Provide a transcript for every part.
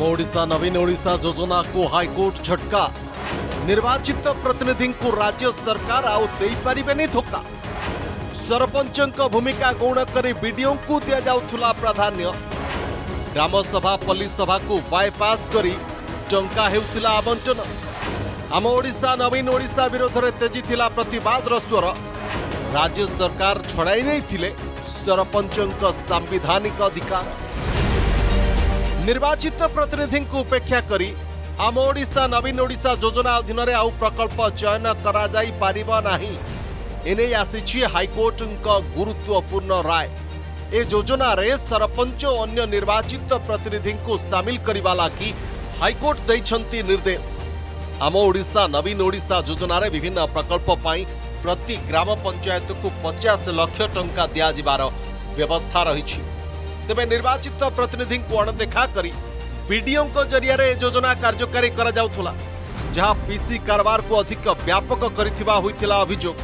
आम ओडिशा नवीन ओडिशा योजना को हाईकोर्ट झटका। निर्वाचित प्रतिनिधि को राज्य सरकार आउ दे पारिबेनी धोखा। सरपंचक भूमिका गौण करी बीडीओ को दिया जाउथुला प्राधान्य। ग्राम सभा पल्ली सभा को बायपास करी टंका हेउथिला आवंटन। आम ओडिशा नवीन ओडिशा विरोध में तेजी थिला प्रतिवाद स्वर। राज्य सरकार छड़ाई नहीं थिले सरपंच संवैधानिक अधिकार। निर्वाचित प्रतिनिधि को उपेक्षा करी आम ओडिशा नवीन ओडिशा योजना अधीन में आउ प्रकल्प चयन करा जाई पारिबा नाही। एने आसीछि हाईकोर्ट गुरुत्वपूर्ण राय। ए योजना रे सरपंच अन्य निर्वाचित प्रतिनिधि को सामिल करने लगी हाईकोर्ट दैछंती निर्देश। आम ओडिशा नवीन ओडिशा योजना रे विभिन्न प्रकल्प पाई प्रति ग्राम पंचायत को 50 लाख टंका दिया जिबार व्यवस्था रही। तेबे निर्वाचित प्रतिनिधि को अणदेखा करी बीडीओ जरिया रे योजना कार्यकारी करा जाउथुला, जहां पीसी कारबार को अधिक व्यापक करिथिबा होइथिला अभियोग।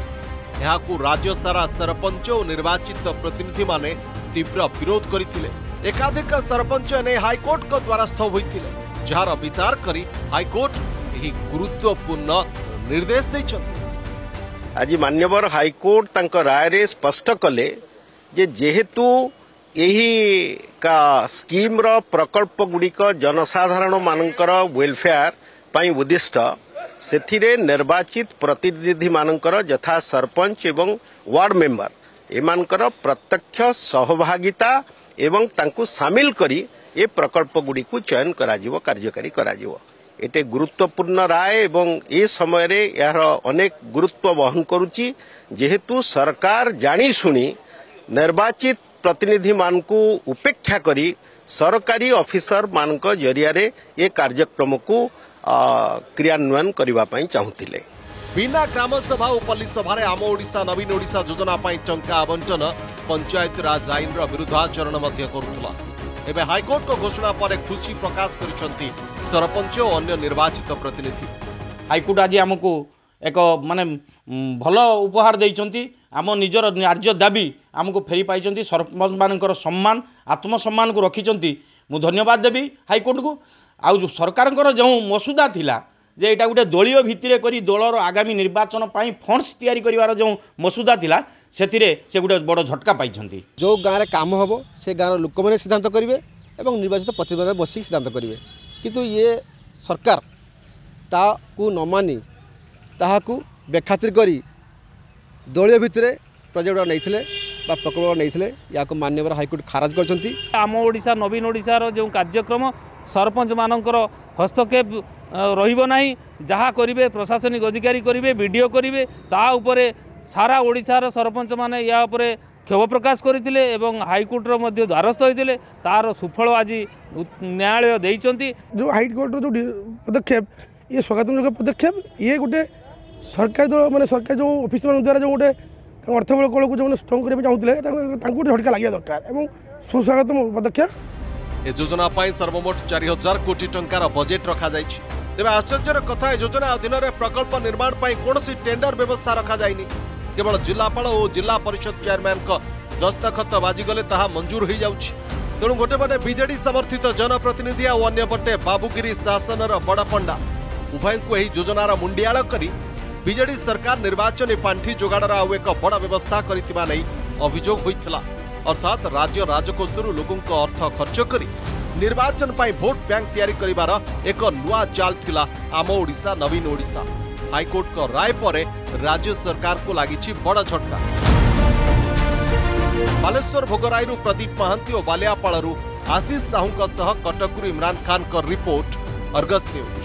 यहा को राज्य सारा सरपंच और निर्वाचित प्रतिनिधि माने तीव्र विरोध करथिले। एकाधिक सरपंच ने हाईकोर्ट को द्वारस्थ होइथिले, जहार विचार करी हाईकोर्ट गुरुत्वपूर्ण निर्देश। आज मान्यवर हाईकोर्ट तंक राय रे स्पष्ट कले जे जेहेतु यही का स्कीम रो प्रकल्प गुड़िक जनसाधारण मानकर वेलफेयर पाई उद्दिष्ट, से निर्वाचित प्रतिनिधि मानकर यथा सरपंच एवं वार्ड मेम्बर एमानकर प्रत्यक्ष सहभागिता एवं तांकु सामिल करी ए प्रकल्प गुड़िक चयन कराजिवो कार्यकारी कराजिवो। एटे गुरुत्वपूर्ण राय एवं ए समय रे यार अनेक गुरुत्व बहन करुची, जेहेतु सरकार जानी सुनी निर्वाचित प्रतिनिधि मानकु उपेक्षा करी सरकारी ऑफिसर मानक जरिया रे ये कार्यक्रम को क्रियान्वयन करबा पई चाहुतिले। बिना ग्राम सभा पल्ली सभा रे आम ओडिशा नवीन ओडिशा योजना पई टंका आवंटन पंचायत राज आईन रो विरुद्धाचरण मध्ये करुथला। एबे हाईकोर्ट को घोषणा पर खुशी प्रकाश करिसंती सरपंच और अन्य निर्वाचित प्रतिनिधि। हाईकोर्ट आज आमको एक माने भल उपहार देइचंती। आम निजर न्याय्य दाबी आमको फेरी पाइचंती। सरपंच मानकर सम्मान आत्मसम्मान को रखिचंती। मु धन्यवाद देबी हाईकोर्ट को। आउ जो सरकार को जो मसुदा थिला जे एटा गोटे दलीय भित्तिरे करी दलर आगामी निर्वाचन पाई फंड्स तैयारी करिवार जो मसुदा थिला सेतिरे से गोटे बड़ झटका पाइछंती। जो गाँव में काम होबो से गाँव लोक मैंने सिद्धांत करेंगे और निर्वाचित प्रतिनिधि बसिक सिद्धांत करेंगे, किंतु ये सरकार ताकू न मानी ताकू बेखातिर करी दलीय भित्तिरे प्रोजेक्ट नहीं प्रकल्प नहीं या मान्यवर हाईकोर्ट खारज करछंती। आम ओडिशा नवीन ओडिशार जो कार्यक्रम सरपंच मानकर हस्तक्षेप रहिबो नाही। जहाँ करेंगे प्रशासनिक अधिकारी करेंगे वीडियो करेंगे। ता उपरे सारा ओडिशार सरपंच माने या उपरे क्षोभ प्रकाश करथिले एवं हाईकोर्ट रो मध्ये द्वारस्थ होइथिले। तार सुफल आज न्यायालय देइचंती। जो हाईकोर्ट रो जो पदक्षेप ये स्वागतजनक पदक्षेप। ये गोटे सरकार दल माने सरकार जो ऑफिस मान द्वारा जो गोटे अर्थबल कल को जो स्ट्रॉन्ग करबे चाहुथिले तांको झटका लागिया दरकार एवं सुस्वागतम पदक्षेप। ए योजना पाई सर्वमोट 4000 कोटी टंकार बजेट रखा जाइछि। तेबे आश्चर्यर कथा ए योजना अधीन में प्रकल्प निर्माण पाई कोनोसी टेंडर व्यवस्था रखा जाइनी। केवल जिलापाल और जिला परिषद चेयरमैन का दस्तखत बाजिगले ताहा मंजूर हो जाउछि। तेणु गोटे पटे बीजेडी समर्थित जनप्रतिनिधि और अन्य पटे बाबूगिरी शासन बड़पंडा उभय को यही योजनार मुंडियाल करी बीजेडी सरकार निर्वाचन पांठी जोगाड़ आउ एक बड़ व्यवस्था करथिबा नै अभियोग होइथिला। अर्थात राज्य राजकोषर लोकों अर्थ खर्च करी निर्वाचन पाई भोट बैंक तैयारी करिवार एक नुआ चाल थिला आम ओडिशा नवीन ओडिशा। हाईकोर्ट का राय परे राज्य सरकार को लागिछि बड़ झटका। बालेश्वर भोगराई प्रदीप महांती और बालियापाड़ आशीष साहू सह कटकु इमरान खान का रिपोर्ट, अर्गस न्यूज।